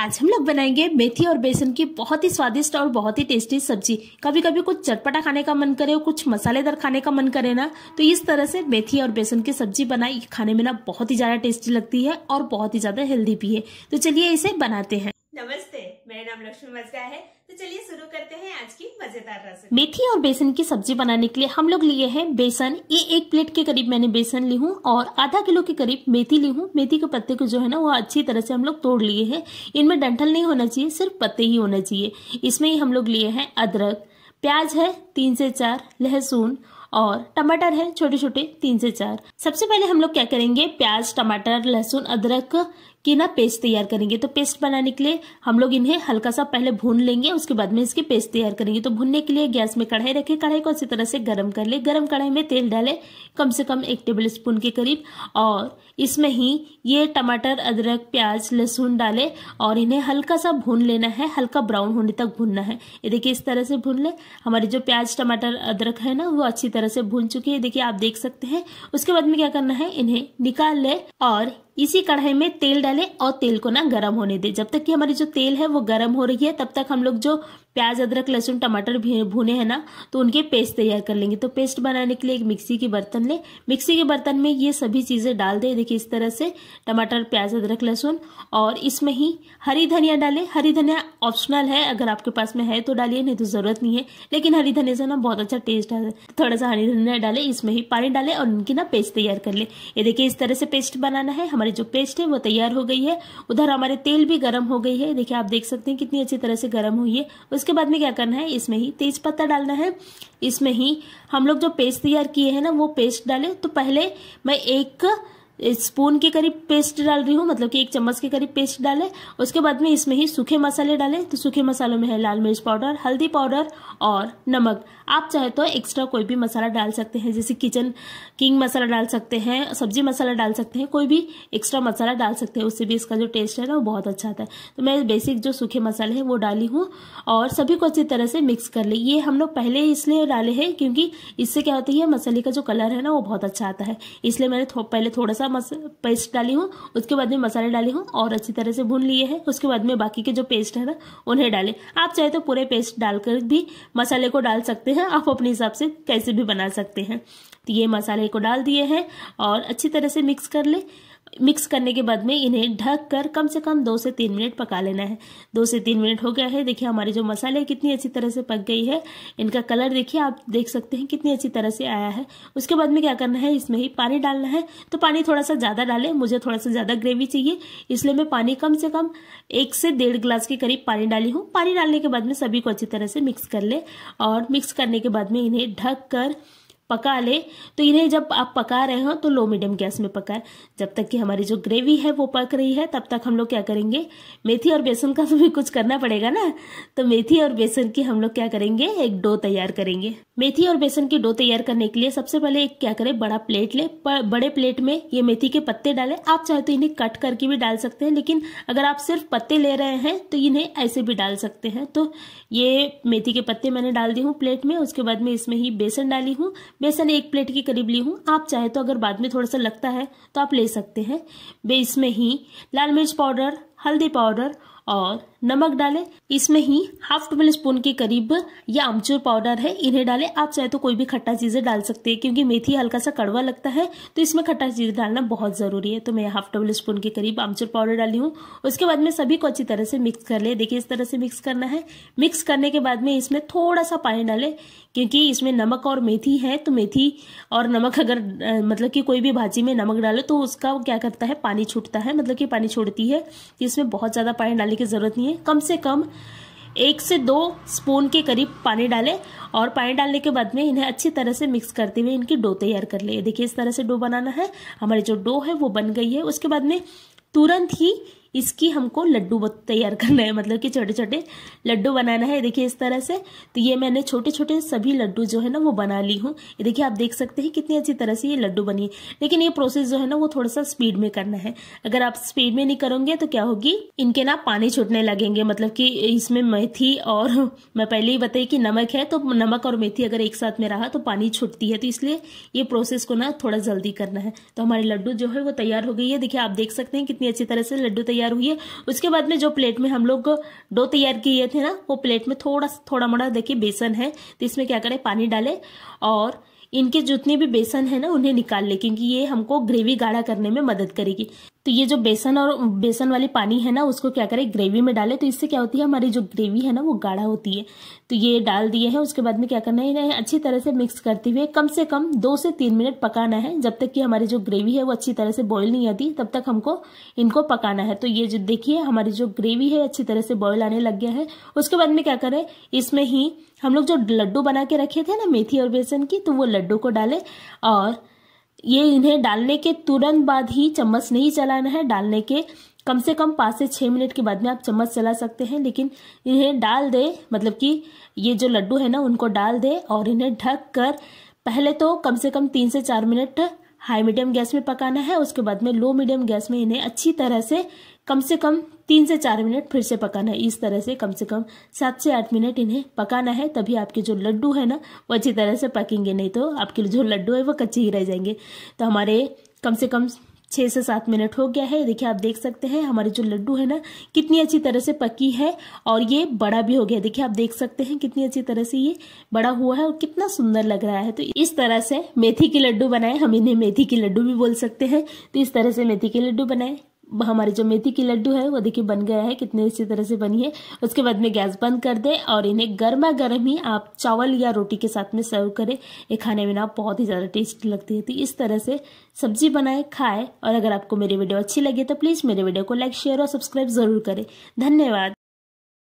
आज हम लोग बनाएंगे मेथी और बेसन की बहुत ही स्वादिष्ट और बहुत ही टेस्टी सब्जी। कभी कभी कुछ चटपटा खाने का मन करे, कुछ मसालेदार खाने का मन करे ना, तो इस तरह से मेथी और बेसन की सब्जी बनाई खाने में ना बहुत ही ज्यादा टेस्टी लगती है और बहुत ही ज्यादा हेल्दी भी है। तो चलिए इसे बनाते हैं। नमस्ते, मेरा नाम लक्ष्मी मजगा है। तो चलिए शुरू करते हैं आज की मजेदार रेसिपी। मेथी और बेसन की सब्जी बनाने के लिए हम लोग लिए हैं बेसन। ये 1 प्लेट के करीब मैंने बेसन ली हूँ और आधा किलो के करीब मेथी ली हूँ। मेथी के पत्ते को जो है ना वो अच्छी तरह से हम लोग तोड़ लिए हैं। इनमें डंठल नहीं होना चाहिए, सिर्फ पत्ते ही होना चाहिए। इसमें ही हम लोग लिए हैं अदरक, प्याज है 3 से 4, लहसुन और टमाटर है छोटे छोटे 3 से 4। सबसे पहले हम लोग क्या करेंगे, प्याज, टमाटर, लहसुन, अदरक की ना पेस्ट तैयार करेंगे। तो पेस्ट बनाने के लिए हम लोग इन्हें हल्का सा पहले भून लेंगे, उसके बाद में इसकी पेस्ट तैयार करेंगे। तो भूनने के लिए गैस में कढ़ाई रखें, कढ़ाई को अच्छी तरह से गर्म कर ले। गर्म कढ़ाई में तेल डालें कम से कम 1 टेबल स्पून के करीब और इसमें ही ये टमाटर, अदरक, प्याज, लहसुन डालें और इन्हें हल्का सा भून लेना है। हल्का ब्राउन होने तक भूनना है। ये देखिए इस तरह से भून लें। हमारे जो प्याज, टमाटर, अदरक है ना वो अच्छी तरह से भून चुकी है, देखिए आप देख सकते हैं। उसके बाद में क्या करना है, इन्हें निकाल लें और इसी कढ़ाई में तेल डालें और तेल को ना गरम होने दें। जब तक कि हमारी जो तेल है वो गरम हो रही है, तब तक हम लोग जो प्याज, अदरक, लहसुन, टमाटर भुने हैं ना तो उनके पेस्ट तैयार कर लेंगे। तो पेस्ट बनाने के लिए एक मिक्सी की बर्तन लें। मिक्सी के बर्तन में ये सभी चीजें डाल दें, देखिए इस तरह से टमाटर, प्याज, अदरक, लहसुन और इसमें ही हरी धनिया डालें। हरी धनिया ऑप्शनल है, अगर आपके पास में है तो डालिए, नहीं तो जरूरत नहीं है, लेकिन हरी धनिया से ना बहुत अच्छा टेस्ट आता है। थोड़ा सा हरी धनिया डालें, इसमें ही पानी डालें और उनकी ना पेस्ट तैयार कर लें। ये देखिए इस तरह से पेस्ट बनाना है। हमारी जो पेस्ट है वो तैयार हो गई है। उधर हमारे तेल भी गर्म हो गई है, देखिए आप देख सकते हैं कितनी अच्छी तरह से गर्म हुई है। उसके बाद में क्या करना है, इसमें ही तेज पत्ता डालना है। इसमें ही हम लोग जो पेस्ट तैयार किए हैं ना वो पेस्ट डालें। तो पहले मैं 1 स्पून के करीब पेस्ट डाल रही हूँ, मतलब कि 1 चम्मच के करीब पेस्ट डालें। उसके बाद में इसमें ही सूखे मसाले डालें। तो सूखे मसालों में है लाल मिर्च पाउडर, हल्दी पाउडर और नमक। आप चाहे तो एक्स्ट्रा कोई भी मसाला डाल सकते हैं, जैसे किचन किंग मसाला डाल सकते हैं, सब्जी मसाला डाल सकते हैं, कोई भी एक्स्ट्रा मसाला डाल सकते हैं, उससे भी इसका जो टेस्ट है ना वो बहुत अच्छा आता है। तो मैं बेसिक जो सूखे मसाले हैं वो डाली हूँ और सभी को अच्छी तरह से मिक्स कर ली। ये हम लोग पहले इसलिए डाले हैं क्योंकि इससे क्या होती है, मसाले का जो कलर है ना वो बहुत अच्छा आता है, इसलिए मैंने पहले थोड़ा सा पेस्ट डाली हूँ, उसके बाद में मसाले डाली हूँ और अच्छी तरह से भून लिए हैं। उसके बाद में बाकी के जो पेस्ट है ना उन्हें डालें। आप चाहे तो पूरे पेस्ट डालकर भी मसाले को डाल सकते हैं, आप अपने हिसाब से कैसे भी बना सकते हैं। तो ये मसाले को डाल दिए हैं और अच्छी तरह से मिक्स कर लें। मिक्स करने के बाद में इन्हें ढक कर कम से कम 2 से 3 मिनट पका लेना है। 2 से 3 मिनट हो गया है, देखिए हमारे जो मसाले कितनी अच्छी तरह से पक गई है। इनका कलर देखिए आप देख सकते हैं कितनी अच्छी तरह से आया है। उसके बाद में क्या करना है, इसमें ही पानी डालना है। तो पानी थोड़ा सा ज़्यादा डालें, मुझे थोड़ा सा ज़्यादा ग्रेवी चाहिए, इसलिए मैं पानी कम से कम 1 से 1.5 ग्लास के करीब पानी डाली हूँ। पानी डालने के बाद में सभी को अच्छी तरह से मिक्स कर लें और मिक्स करने के बाद में इन्हें ढक कर पका ले। तो इन्हें जब आप पका रहे हो तो लो मीडियम गैस में पकाएं, जब तक कि हमारी जो ग्रेवी है वो पक रही है। तब तक हम लोग क्या करेंगे, मेथी और बेसन का तो भी कुछ करना पड़ेगा ना। तो मेथी और बेसन की हम लोग क्या करेंगे, एक डो तैयार करेंगे। मेथी और बेसन की डो तैयार करने के लिए सबसे पहले एक क्या करें, बड़ा प्लेट ले। बड़े प्लेट में ये मेथी के पत्ते डालें। आप चाहे तो इन्हें कट करके भी डाल सकते हैं, लेकिन अगर आप सिर्फ पत्ते ले रहे हैं तो इन्हें ऐसे भी डाल सकते हैं। तो ये मेथी के पत्ते मैंने डाल दी हूँ प्लेट में। उसके बाद में इसमें ही बेसन डाली हूँ। बेसन 1 प्लेट के करीब ली हूँ। आप चाहे तो अगर बाद में थोड़ा सा लगता है तो आप ले सकते हैं। इसमें ही लाल मिर्च पाउडर, हल्दी पाउडर और नमक डालें। इसमें ही 1/2 टेबल स्पून के करीब या आमचूर पाउडर है, इन्हें डालें। आप चाहे तो कोई भी खट्टा चीज़ें डाल सकते हैं, क्योंकि मेथी हल्का सा कड़वा लगता है तो इसमें खट्टा चीज़ डालना बहुत ज़रूरी है। तो मैं 1/2 टेबल स्पून के करीब आमचूर पाउडर डाली हूँ। उसके बाद में सभी को अच्छी तरह से मिक्स कर लें। देखिए इस तरह से मिक्स करना है। मिक्स करने के बाद में इसमें थोड़ा सा पानी डालें, क्योंकि इसमें नमक और मेथी है। तो मेथी और नमक अगर मतलब कि कोई भी भाजी में नमक डाले तो उसका क्या करता है, पानी छूटता है, मतलब कि पानी छोड़ती है। इसमें बहुत ज़्यादा पानी डालने की ज़रूरत नहीं है, कम से कम 1 से 2 स्पून के करीब पानी डालें। और पानी डालने के बाद में इन्हें अच्छी तरह से मिक्स करते हुए इनकी डो तैयार कर लें। देखिए इस तरह से डो बनाना है। हमारी जो डो है वो बन गई है। उसके बाद में तुरंत ही इसकी हमको लड्डू तैयार करना है, मतलब कि छोटे छोटे लड्डू बनाना है। देखिए इस तरह से। तो ये मैंने छोटे छोटे सभी लड्डू जो है ना वो बना ली हूँ। देखिए आप देख सकते हैं कितनी अच्छी तरह से ये लड्डू बनी है। लेकिन ये प्रोसेस जो है ना वो थोड़ा सा स्पीड में करना है। अगर आप स्पीड में नहीं करोगे तो क्या होगी, इनके ना पानी छूटने लगेंगे, मतलब कि इसमें मेथी और मैं पहले ही बताई कि नमक है, तो नमक और मेथी अगर एक साथ में रहा तो पानी छूटती है। तो इसलिए ये प्रोसेस को ना थोड़ा जल्दी करना है। तो हमारे लड्डू जो है वो तैयार हो गई है। देखिए आप देख सकते हैं कितनी अच्छी तरह से लड्डू तैयार हुई है। उसके बाद में जो प्लेट में हम लोग डो तैयार किए थे ना, वो प्लेट में थोड़ा मोड़ा देखिए बेसन है, तो इसमें क्या करें पानी डालें और इनके जितने भी बेसन है ना उन्हें निकाल ले, क्योंकि ये हमको ग्रेवी गाढ़ा करने में मदद करेगी। तो ये जो बेसन और बेसन वाली पानी है ना उसको क्या करें ग्रेवी में डालें, तो इससे क्या होती है हमारी जो ग्रेवी है ना वो गाढ़ा होती है। तो ये डाल दिए हैं। उसके बाद में क्या करना है, इन्हें अच्छी तरह से मिक्स करते हुए कम से कम 2 से 3 मिनट पकाना है, जब तक कि हमारी जो ग्रेवी है वो अच्छी तरह से बॉयल नहीं आती तब तक हमको इनको पकाना है। तो ये जो देखिए हमारी जो ग्रेवी है अच्छी तरह से बॉयल आने लग गया है। उसके बाद में क्या करें, इसमें ही हम लोग जो लड्डू बना के रखे थे ना मेथी और बेसन की, तो वो लड्डू को डालें और ये इन्हें डालने के तुरंत बाद ही चम्मच नहीं चलाना है, डालने के कम से कम 5 से 6 मिनट के बाद में आप चम्मच चला सकते हैं, लेकिन इन्हें डाल दे, मतलब कि ये जो लड्डू है ना उनको डाल दे और इन्हें ढक कर पहले तो कम से कम 3 से 4 मिनट हाई मीडियम गैस में पकाना है। उसके बाद में लो मीडियम गैस में इन्हें अच्छी तरह से कम 3 से 4 मिनट फिर से पकाना है। इस तरह से कम 7 से 8 मिनट इन्हें पकाना है, तभी आपके जो लड्डू है ना वो अच्छी तरह से पकेंगे, नहीं तो आपके जो लड्डू है वो कच्चे ही रह जाएंगे। तो हमारे कम से कम 6 से 7 मिनट हो गया है। देखिए आप देख सकते हैं हमारे जो लड्डू है ना कितनी अच्छी तरह से पकी है और ये बड़ा भी हो गया। देखिए आप देख सकते हैं कितनी अच्छी तरह से ये बड़ा हुआ है और कितना सुंदर लग रहा है। तो इस तरह से मेथी के लड्डू बनाए, हम इन्हें मेथी के लड्डू भी बोल सकते हैं। तो इस तरह से मेथी के लड्डू बनाए। हमारे जो मेथी की लड्डू है वो देखिए बन गया है, कितने अच्छी तरह से बनी है। उसके बाद में गैस बंद कर दे और इन्हें गर्मा गर्म ही आप चावल या रोटी के साथ में सर्व करें। ये खाने में ना बहुत ही ज़्यादा टेस्ट लगती है। तो इस तरह से सब्जी बनाए, खाए। और अगर आपको मेरी वीडियो अच्छी लगे तो प्लीज़ मेरे वीडियो को लाइक, शेयर और सब्सक्राइब ज़रूर करें। धन्यवाद।